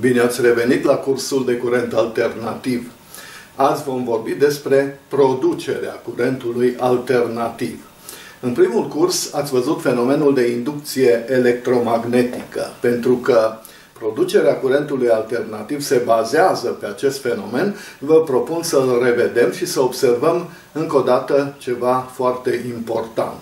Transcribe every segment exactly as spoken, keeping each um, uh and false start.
Bine ați revenit la cursul de curent alternativ. Azi vom vorbi despre producerea curentului alternativ. În primul curs ați văzut fenomenul de inducție electromagnetică, pentru că producerea curentului alternativ se bazează pe acest fenomen. Vă propun să-l revedem și să observăm încă o dată ceva foarte important.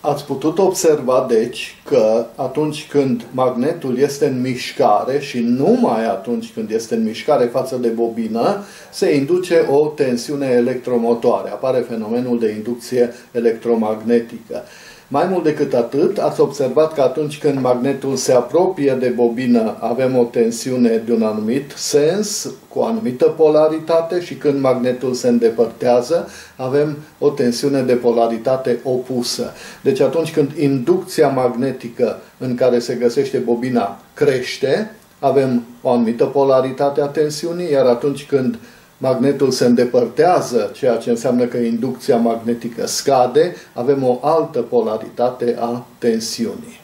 Ați putut observa, deci, că atunci când magnetul este în mișcare și numai atunci când este în mișcare față de bobină, se induce o tensiune electromotoare. Apare fenomenul de inducție electromagnetică. Mai mult decât atât, ați observat că atunci când magnetul se apropie de bobină, avem o tensiune de un anumit sens, cu o anumită polaritate, și când magnetul se îndepărtează, avem o tensiune de polaritate opusă. Deci atunci când inducția magnetică în care se găsește bobina crește, avem o anumită polaritate a tensiunii, iar atunci când magnetul se îndepărtează, ceea ce înseamnă că inducția magnetică scade, avem o altă polaritate a tensiunii.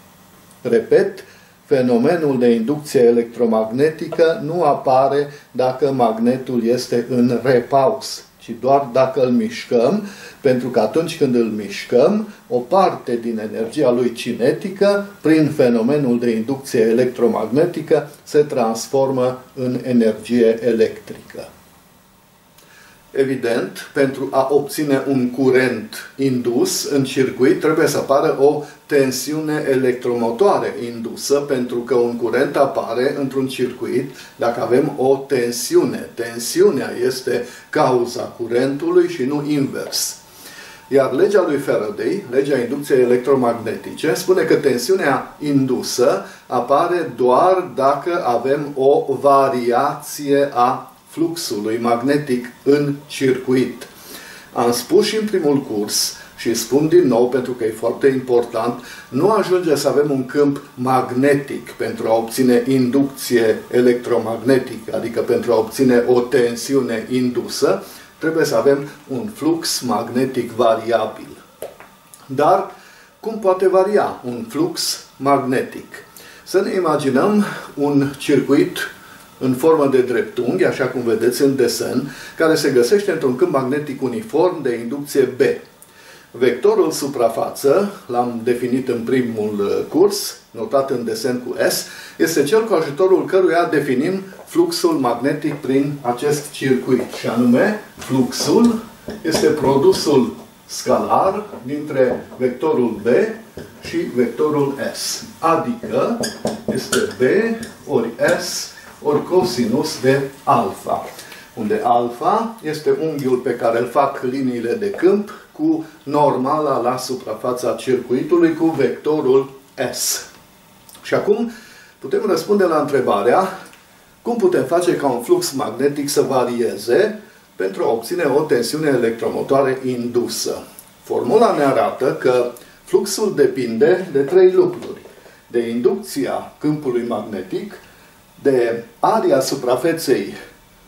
Repet, fenomenul de inducție electromagnetică nu apare dacă magnetul este în repaus, ci doar dacă îl mișcăm, pentru că atunci când îl mișcăm, o parte din energia lui cinetică, prin fenomenul de inducție electromagnetică, se transformă în energie electrică. Evident, pentru a obține un curent indus în circuit, trebuie să apară o tensiune electromotoare indusă, pentru că un curent apare într-un circuit dacă avem o tensiune. Tensiunea este cauza curentului și nu invers. Iar legea lui Faraday, legea inducției electromagnetice, spune că tensiunea indusă apare doar dacă avem o variație a fluxului magnetic în circuit. Am spus și în primul curs și spun din nou pentru că e foarte important, nu ajunge să avem un câmp magnetic pentru a obține inducție electromagnetică, adică pentru a obține o tensiune indusă, trebuie să avem un flux magnetic variabil. Dar cum poate varia un flux magnetic? Să ne imaginăm un circuit în formă de dreptunghi, așa cum vedeți în desen, care se găsește într-un câmp magnetic uniform de inducție B. Vectorul suprafață, l-am definit în primul curs, notat în desen cu S, este cel cu ajutorul căruia definim fluxul magnetic prin acest circuit. Și anume, fluxul este produsul scalar dintre vectorul B și vectorul S. Adică este B ori S ori cosinus de alfa, unde alfa este unghiul pe care îl fac liniile de câmp cu normala la suprafața circuitului cu vectorul S. Și acum putem răspunde la întrebarea cum putem face ca un flux magnetic să varieze pentru a obține o tensiune electromotoare indusă. Formula ne arată că fluxul depinde de trei lucruri: de inducția câmpului magnetic, de area suprafeței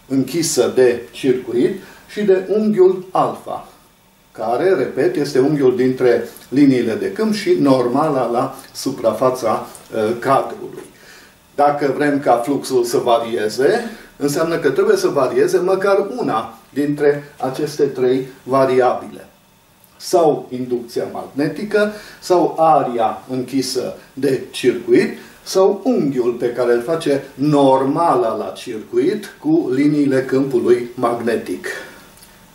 închisă de circuit și de unghiul alfa, care, repet, este unghiul dintre liniile de câmp și normala la suprafața uh, cadrului. Dacă vrem ca fluxul să varieze, înseamnă că trebuie să varieze măcar una dintre aceste trei variabile. Sau inducția magnetică, sau area închisă de circuit, sau unghiul pe care îl face normala la circuit cu liniile câmpului magnetic.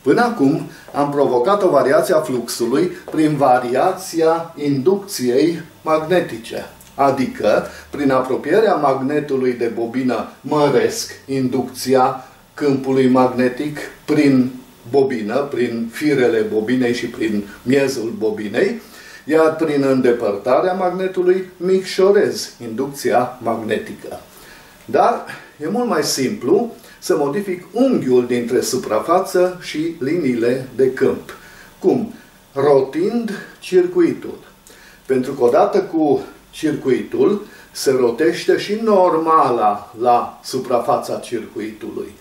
Până acum am provocat o variație a fluxului prin variația inducției magnetice, adică prin apropierea magnetului de bobină măresc inducția câmpului magnetic prin bobină, prin firele bobinei și prin miezul bobinei, iar prin îndepărtarea magnetului micșorez inducția magnetică. Dar e mult mai simplu să modific unghiul dintre suprafață și liniile de câmp. Cum? Rotind circuitul. Pentru că odată cu circuitul se rotește și normala la suprafața circuitului.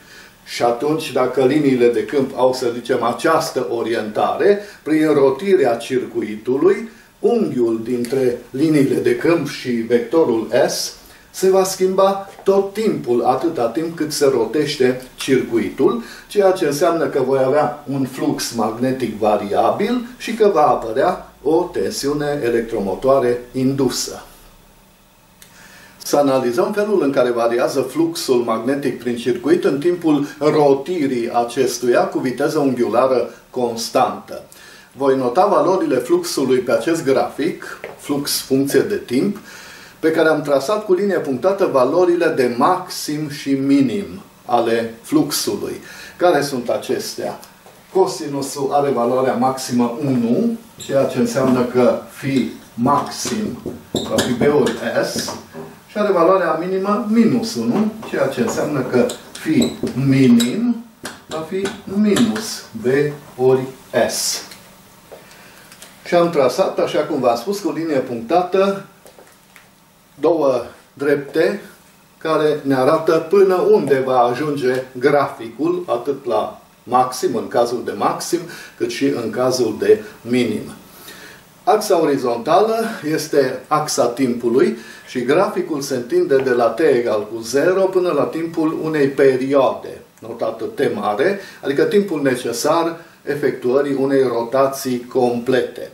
Și atunci, dacă liniile de câmp au, să zicem, această orientare, prin rotirea circuitului, unghiul dintre liniile de câmp și vectorul S se va schimba tot timpul, atâta timp cât se rotește circuitul, ceea ce înseamnă că voi avea un flux magnetic variabil și că va apărea o tensiune electromotoare indusă. Să analizăm felul în care variază fluxul magnetic prin circuit în timpul rotirii acestuia cu viteză unghiulară constantă. Voi nota valorile fluxului pe acest grafic, flux funcție de timp, pe care am trasat cu linie punctată valorile de maxim și minim ale fluxului. Care sunt acestea? Cosinusul are valoarea maximă unu, ceea ce înseamnă că fi maxim va fi B ori S, și are valoarea minimă minus unu, ceea ce înseamnă că fi minim va fi minus B ori S. Și am trasat, așa cum v-am spus, cu linie punctată două drepte care ne arată până unde va ajunge graficul, atât la maxim, în cazul de maxim, cât și în cazul de minim. Axa orizontală este axa timpului și graficul se întinde de la t egal cu zero până la timpul unei perioade, notată t mare, adică timpul necesar efectuării unei rotații complete.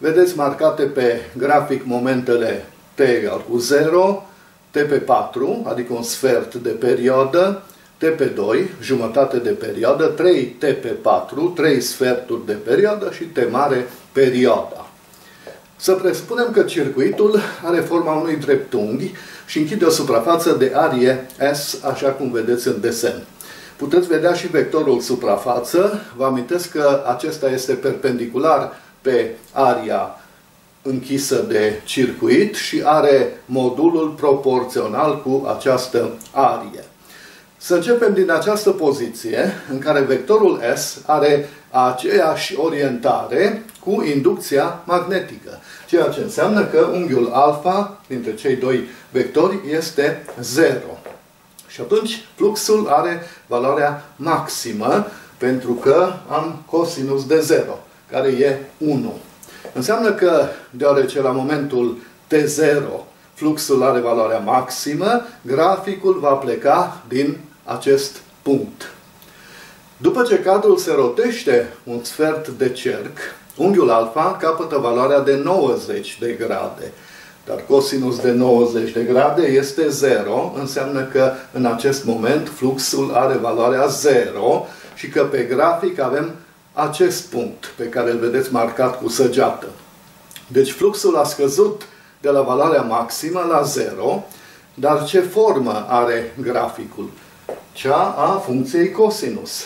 Vedeți marcate pe grafic momentele t egal cu zero, t pe patru, adică un sfert de perioadă, t pe doi, jumătate de perioadă, trei t pe patru, trei sferturi de perioadă și t mare perioada. Să presupunem că circuitul are forma unui dreptunghi și închide o suprafață de arie S, așa cum vedeți în desen. Puteți vedea și vectorul suprafață. Vă amintesc că acesta este perpendicular pe aria închisă de circuit și are modulul proporțional cu această arie. Să începem din această poziție în care vectorul S are aceeași orientare cu inducția magnetică, ceea ce înseamnă că unghiul alfa dintre cei doi vectori este zero. Și atunci fluxul are valoarea maximă pentru că am cosinus de zero, care e unu. Înseamnă că, deoarece la momentul t zero fluxul are valoarea maximă, graficul va pleca din acest punct. După ce cadrul se rotește un sfert de cerc, unghiul alfa capătă valoarea de nouăzeci de grade. Dar cosinus de nouăzeci de grade este zero, înseamnă că în acest moment fluxul are valoarea zero și că pe grafic avem acest punct pe care îl vedeți marcat cu săgeată. Deci fluxul a scăzut de la valoarea maximă la zero, dar ce formă are graficul? Cea a funcției cosinus,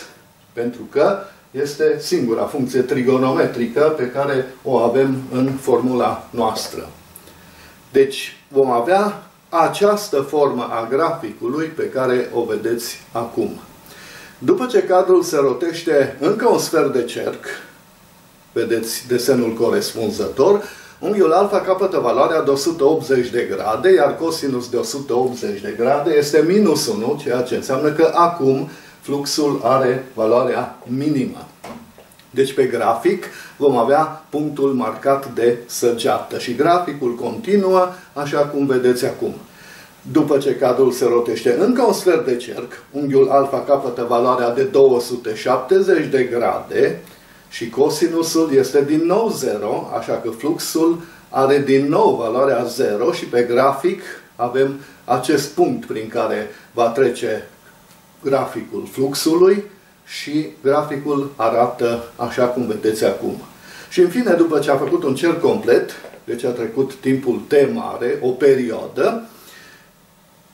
pentru că este singura funcție trigonometrică pe care o avem în formula noastră. Deci vom avea această formă a graficului pe care o vedeți acum. După ce cadrul se rotește încă un sfert de cerc, vedeți desenul corespunzător, unghiul alfa capătă valoarea de o sută optzeci de grade, iar cosinus de o sută optzeci de grade este minus unu, ceea ce înseamnă că acum fluxul are valoarea minimă. Deci pe grafic vom avea punctul marcat de săgeată și graficul continuă așa cum vedeți acum. După ce cadrul se rotește încă un sfert de cerc, unghiul alfa capătă valoarea de două sute șaptezeci de grade și cosinusul este din nou zero, așa că fluxul are din nou valoarea zero și pe grafic avem acest punct prin care va trece graficul fluxului și graficul arată așa cum vedeți acum. Și în fine, după ce a făcut un cerc complet, deci a trecut timpul t mare, o perioadă,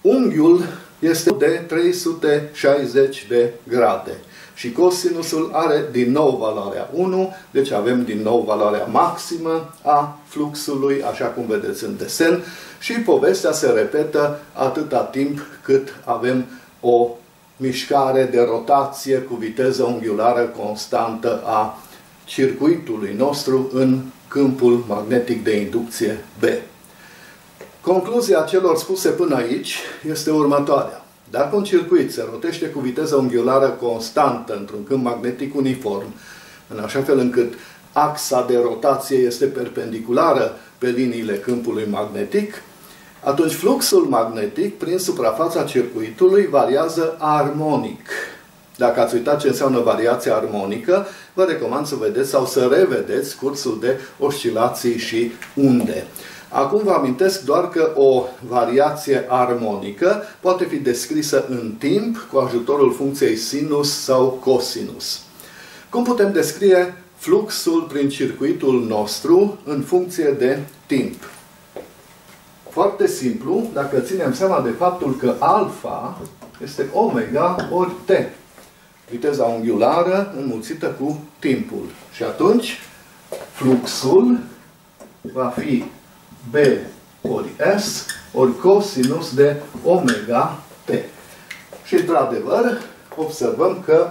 unghiul este de trei sute șaizeci de grade și cosinusul are din nou valoarea unu, deci avem din nou valoarea maximă a fluxului, așa cum vedeți în desen, și povestea se repetă atâta timp cât avem o mișcare de rotație cu viteză unghiulară constantă a circuitului nostru în câmpul magnetic de inducție B. Concluzia celor spuse până aici este următoarea. Dacă un circuit se rotește cu viteză unghiulară constantă într-un câmp magnetic uniform, în așa fel încât axa de rotație este perpendiculară pe liniile câmpului magnetic, atunci fluxul magnetic prin suprafața circuitului variază armonic. Dacă ați uitat ce înseamnă variația armonică, vă recomand să vedeți sau să revedeți cursul de oscilații și unde. Acum vă amintesc doar că o variație armonică poate fi descrisă în timp cu ajutorul funcției sinus sau cosinus. Cum putem descrie fluxul prin circuitul nostru în funcție de timp? Foarte simplu, dacă ținem seama de faptul că alfa este omega ori t, viteza unghiulară înmulțită cu timpul. Și atunci fluxul va fi B ori S ori cosinus de omega t. Și într-adevăr observăm că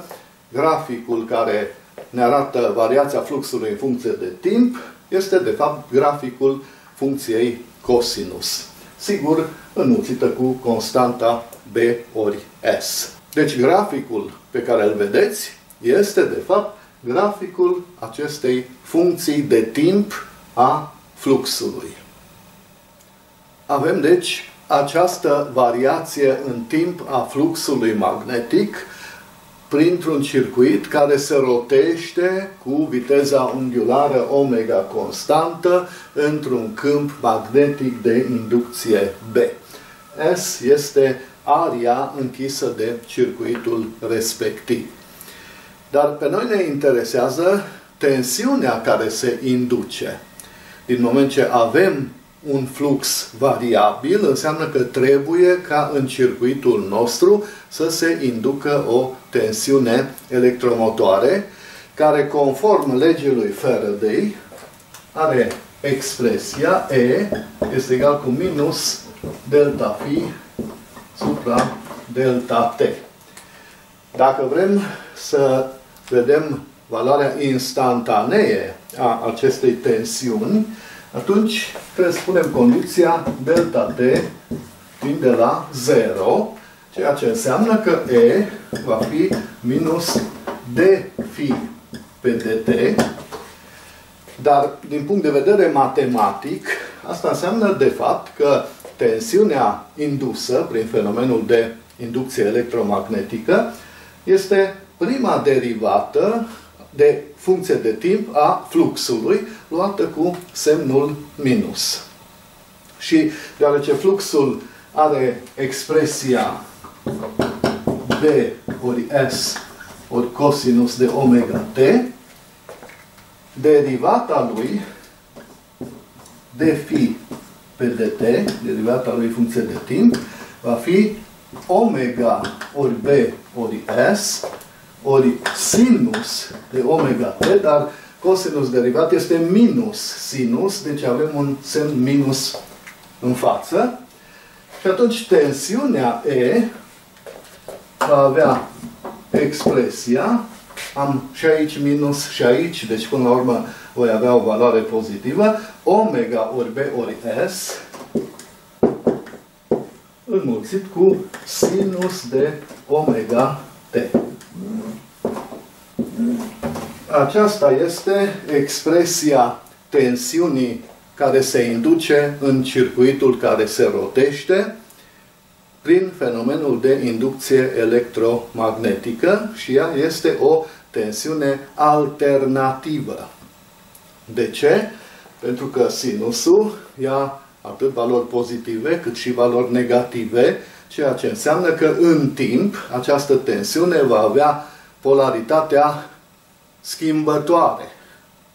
graficul care ne arată variația fluxului în funcție de timp este de fapt graficul funcției cosinus. Sigur, înmulțită cu constanta B ori S. Deci graficul pe care îl vedeți este de fapt graficul acestei funcții de timp a fluxului. Avem deci această variație în timp a fluxului magnetic printr-un circuit care se rotește cu viteza unghiulară omega constantă într-un câmp magnetic de inducție B. S este aria închisă de circuitul respectiv. Dar pe noi ne interesează tensiunea care se induce. Din moment ce avem un flux variabil, înseamnă că trebuie ca în circuitul nostru să se inducă o tensiune electromotoare care, conform legii lui Faraday, are expresia E este egal cu minus delta phi supra delta t. Dacă vrem să vedem valoarea instantanee a acestei tensiuni, atunci trebuie să punem condiția delta t tinde la zero, ceea ce înseamnă că E va fi minus d phi pe dt, dar din punct de vedere matematic, asta înseamnă de fapt că tensiunea indusă prin fenomenul de inducție electromagnetică este prima derivată de funcție de timp a fluxului, luată cu semnul minus. Și deoarece fluxul are expresia B ori S ori cosinus de omega t, derivata lui d phi pe dt, derivata lui funcție de timp, va fi omega ori B ori S ori sinus de omega t, dar cosinus derivat este minus sinus, deci avem un semn minus în față. Și atunci tensiunea E va avea expresia, am și aici minus și aici, deci până la urmă voi avea o valoare pozitivă, omega ori B ori S înmulțit cu sinus de omega t. Aceasta este expresia tensiunii care se induce în circuitul care se rotește prin fenomenul de inducție electromagnetică și ea este o tensiune alternativă. De ce? Pentru că sinusul ia atât valori pozitive cât și valori negative, ceea ce înseamnă că în timp această tensiune va avea polaritatea schimbătoare.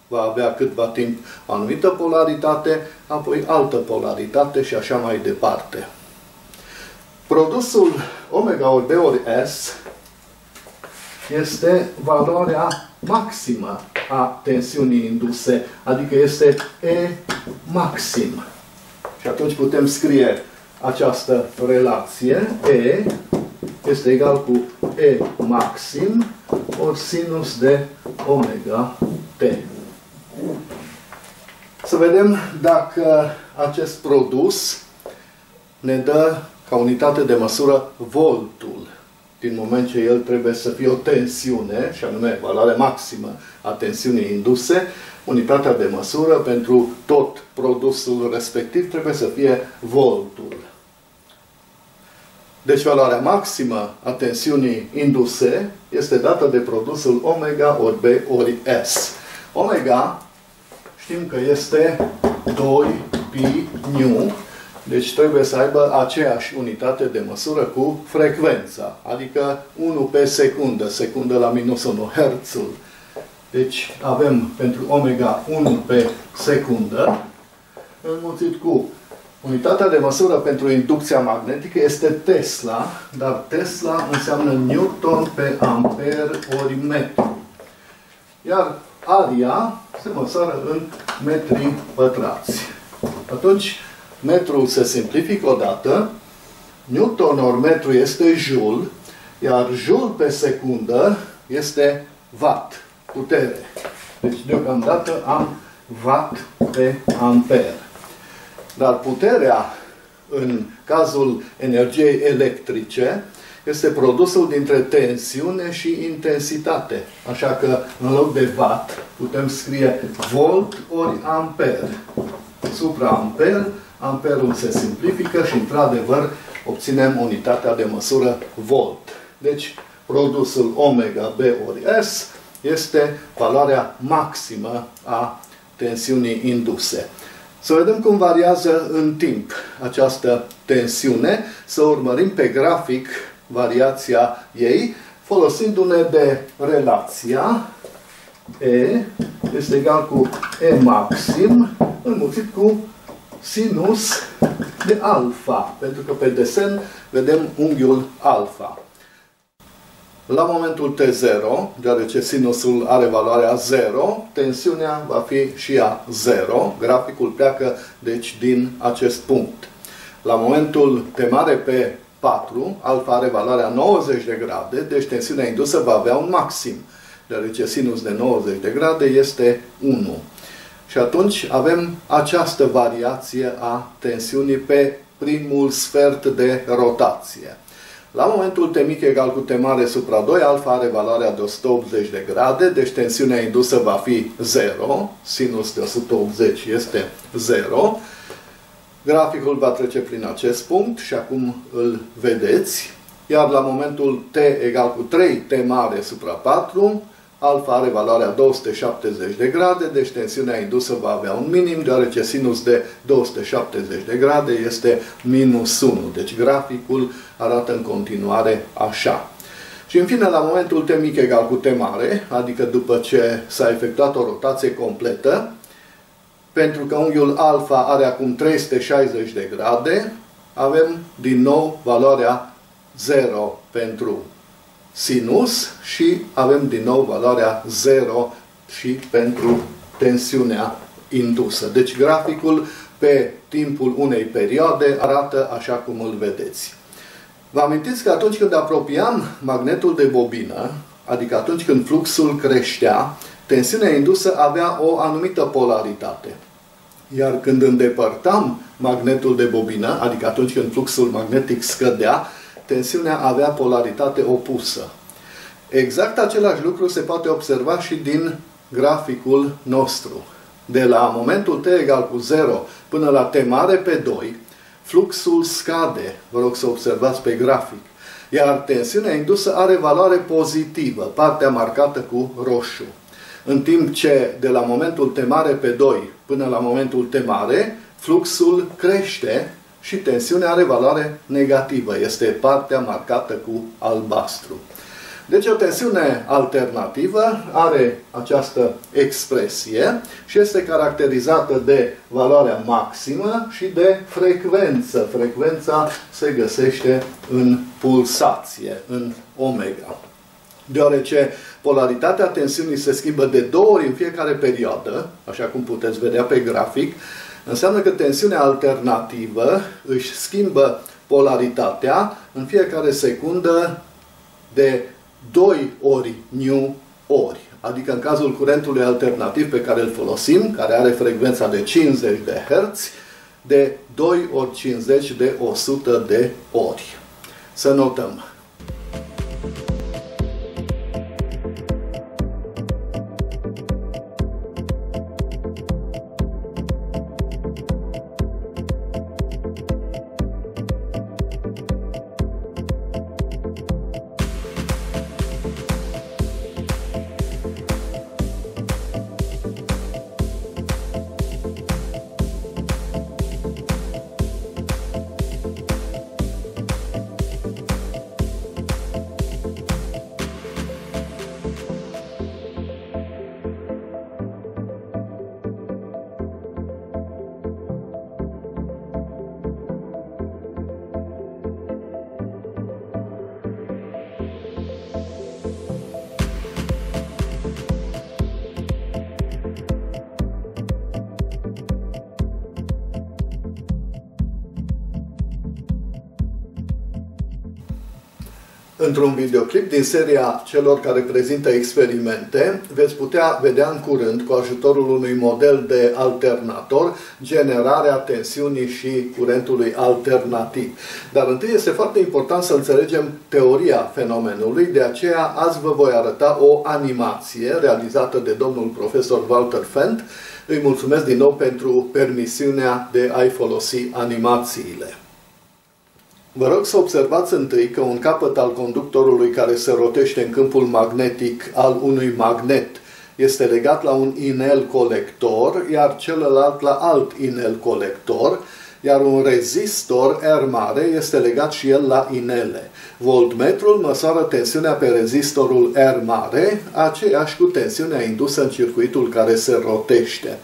Va avea câtva timp o anumită polaritate, apoi altă polaritate și așa mai departe. Produsul omega ori B ori S este valoarea maximă a tensiunii induse, adică este E maxim. Și atunci putem scrie această relație, E este egal cu E maxim ori sinus de omega t. Să vedem dacă acest produs ne dă ca unitate de măsură voltul. din moment ce el trebuie să fie o tensiune, și anume valoarea maximă a tensiunii induse, unitatea de măsură pentru tot produsul respectiv trebuie să fie voltul. Deci valoarea maximă a tensiunii induse este dată de produsul omega ori B ori S. Omega știm că este doi pi nu, deci trebuie să aibă aceeași unitate de măsură cu frecvența, adică unu pe secundă, secundă la minus unu, hertzul. Deci avem pentru omega unu pe secundă, înmulțit cu unitatea de măsură pentru inducția magnetică este Tesla, dar Tesla înseamnă Newton pe amper ori metru. Iar aria se măsoară în metri pătrați. Atunci, metrul se simplifică odată, Newton ori metru este joule, iar joule pe secundă este watt, putere. Deci, deocamdată am watt pe amper. Dar puterea, în cazul energiei electrice, este produsul dintre tensiune și intensitate. Așa că, în loc de watt, putem scrie volt ori amper. Supra amper, amperul se simplifică și, într-adevăr, obținem unitatea de măsură volt. Deci, produsul omega B ori S este valoarea maximă a tensiunii induse. Să vedem cum variază în timp această tensiune, să urmărim pe grafic variația ei, folosindu-ne de relația E este egal cu E maxim înmulțit cu sinus de alfa, pentru că pe desen vedem unghiul alfa. La momentul T zero, deoarece sinusul are valoarea zero, tensiunea va fi și ea zero. Graficul pleacă, deci, din acest punct. La momentul T mare pe patru, alfa are valoarea nouăzeci de grade, deci tensiunea indusă va avea un maxim, deoarece sinus de nouăzeci de grade este unu. Și atunci avem această variație a tensiunii pe primul sfert de rotație. La momentul T mic egal cu T mare supra doi, alfa are valoarea de o sută optzeci de grade, deci tensiunea indusă va fi zero, sinus de o sută optzeci este zero. Graficul va trece prin acest punct și acum îl vedeți. Iar la momentul T egal cu trei, T mare supra patru, alfa are valoarea două sute șaptezeci de grade, deci tensiunea indusă va avea un minim, deoarece sinus de două sute șaptezeci de grade este minus unu. Deci graficul arată în continuare așa. Și în fine, la momentul T mic egal cu T mare, adică după ce s-a efectuat o rotație completă, pentru că unghiul alfa are acum trei sute șaizeci de grade, avem din nou valoarea zero pentru sinus și avem din nou valoarea zero și pentru tensiunea indusă. Deci graficul pe timpul unei perioade arată așa cum îl vedeți. Vă amintiți că atunci când apropiam magnetul de bobină, adică atunci când fluxul creștea, tensiunea indusă avea o anumită polaritate. Iar când îndepărtam magnetul de bobină, adică atunci când fluxul magnetic scădea, tensiunea avea polaritate opusă. Exact același lucru se poate observa și din graficul nostru. De la momentul T egal cu zero până la T mare pe doi, fluxul scade, vă rog să observați pe grafic, iar tensiunea indusă are valoare pozitivă, partea marcată cu roșu. În timp ce de la momentul T mare pe doi până la momentul T mare, fluxul crește și tensiunea are valoare negativă, este partea marcată cu albastru. Deci o tensiune alternativă are această expresie și este caracterizată de valoarea maximă și de frecvență. Frecvența se găsește în pulsație, în omega. Deoarece polaritatea tensiunii se schimbă de două ori în fiecare perioadă, așa cum puteți vedea pe grafic, înseamnă că tensiunea alternativă își schimbă polaritatea în fiecare secundă de doi ori nu ori. Adică în cazul curentului alternativ pe care îl folosim, care are frecvența de cincizeci de herți, de doi ori cincizeci de o sută de ori. Să notăm. Într-un videoclip din seria celor care prezintă experimente, veți putea vedea în curând, cu ajutorul unui model de alternator, generarea tensiunii și curentului alternativ. Dar întâi este foarte important să înțelegem teoria fenomenului, de aceea azi vă voi arăta o animație realizată de domnul profesor Walter Fendt. Îi mulțumesc din nou pentru permisiunea de a-i folosi animațiile. Vă rog să observați întâi că un capăt al conductorului care se rotește în câmpul magnetic al unui magnet este legat la un inel colector, iar celălalt la alt inel colector, iar un rezistor R mare este legat și el la inele. Voltmetrul măsoară tensiunea pe rezistorul R mare, aceeași cu tensiunea indusă în circuitul care se rotește.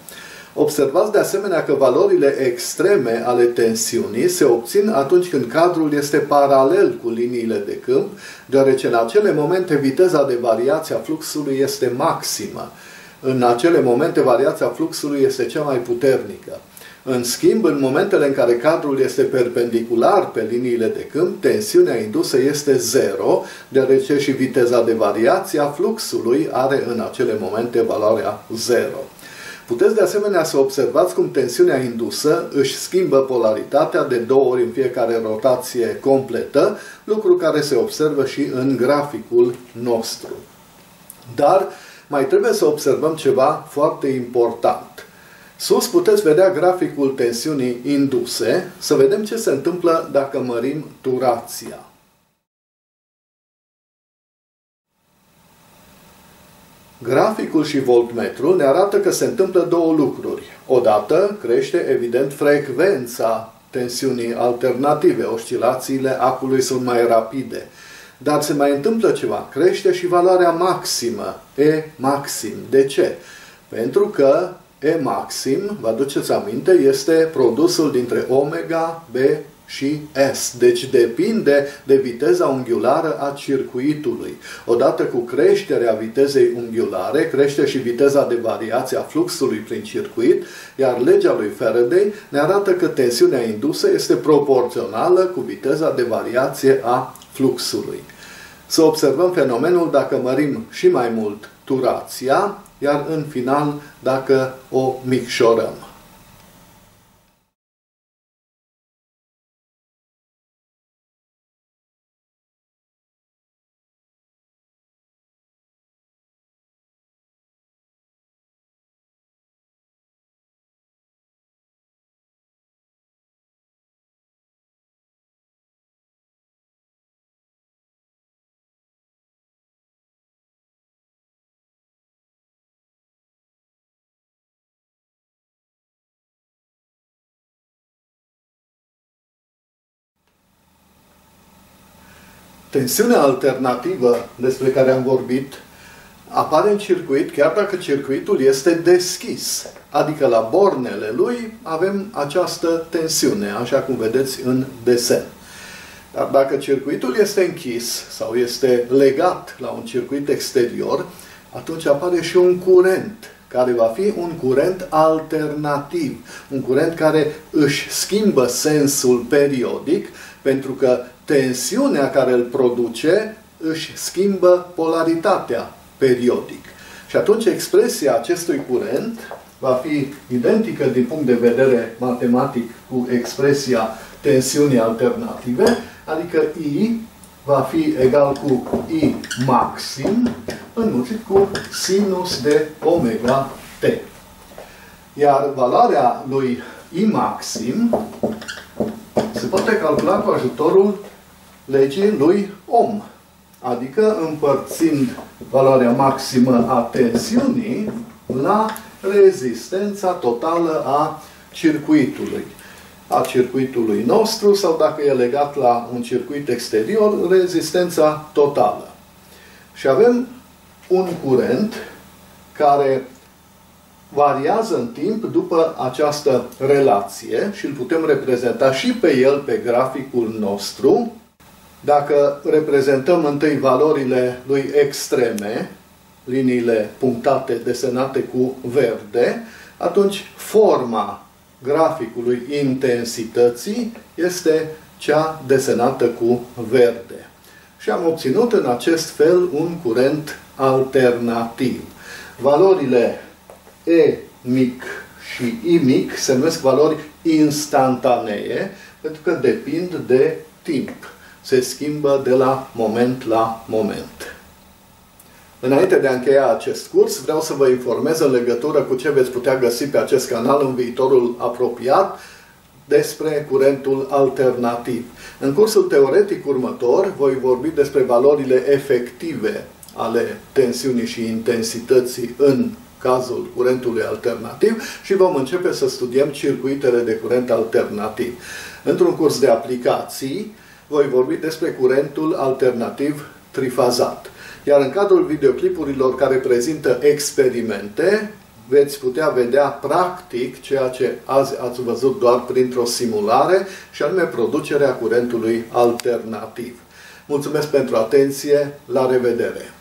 Observați de asemenea că valorile extreme ale tensiunii se obțin atunci când cadrul este paralel cu liniile de câmp, deoarece în acele momente viteza de variație a fluxului este maximă. În acele momente variația fluxului este cea mai puternică. În schimb, în momentele în care cadrul este perpendicular pe liniile de câmp, tensiunea indusă este zero, deoarece și viteza de variație a fluxului are în acele momente valoarea zero. Puteți de asemenea să observați cum tensiunea indusă își schimbă polaritatea de două ori în fiecare rotație completă, lucru care se observă și în graficul nostru. Dar mai trebuie să observăm ceva foarte important. Sus puteți vedea graficul tensiunii induse, să vedem ce se întâmplă dacă mărim turația. Graficul și voltmetru ne arată că se întâmplă două lucruri. Odată crește, evident, frecvența tensiunii alternative. Oscilațiile acului sunt mai rapide. Dar se mai întâmplă ceva. Crește și valoarea maximă, E maxim. De ce? Pentru că E maxim, vă aduceți aminte, este produsul dintre omega, B și S. Deci depinde de viteza unghiulară a circuitului. Odată cu creșterea vitezei unghiulare, crește și viteza de variație a fluxului prin circuit, iar legea lui Faraday ne arată că tensiunea indusă este proporțională cu viteza de variație a fluxului. Să observăm fenomenul dacă mărim și mai mult turația, iar în final dacă o micșorăm. Tensiunea alternativă despre care am vorbit apare în circuit chiar dacă circuitul este deschis, adică la bornele lui avem această tensiune, așa cum vedeți în desen. Dar dacă circuitul este închis sau este legat la un circuit exterior, atunci apare și un curent, care va fi un curent alternativ, un curent care își schimbă sensul periodic, pentru că tensiunea care îl produce își schimbă polaritatea periodic. Și atunci expresia acestui curent va fi identică din punct de vedere matematic cu expresia tensiunii alternative, adică I va fi egal cu I maxim înmulțit cu sinus de omega T. Iar valoarea lui I maxim se poate calcula cu ajutorul legii lui Ohm, adică împărțind valoarea maximă a tensiunii la rezistența totală a circuitului. A circuitului nostru sau dacă e legat la un circuit exterior, rezistența totală. Și avem un curent care variază în timp după această relație și îl putem reprezenta și pe el pe graficul nostru Dacă reprezentăm întâi valorile lui extreme, liniile punctate desenate cu verde, atunci forma graficului intensității este cea desenată cu verde. Și am obținut în acest fel un curent alternativ. Valorile E mic și I mic se numesc valori instantanee, pentru că depind de timp. Se schimbă de la moment la moment. Înainte de a încheia acest curs, vreau să vă informez în legătură cu ce veți putea găsi pe acest canal în viitorul apropiat despre curentul alternativ. În cursul teoretic următor voi vorbi despre valorile efective ale tensiunii și intensității în cazul curentului alternativ și vom începe să studiem circuitele de curent alternativ. Într-un curs de aplicații voi vorbi despre curentul alternativ trifazat. Iar în cadrul videoclipurilor care prezintă experimente, veți putea vedea practic ceea ce azi ați văzut doar printr-o simulare, și anume producerea curentului alternativ. Mulțumesc pentru atenție, la revedere!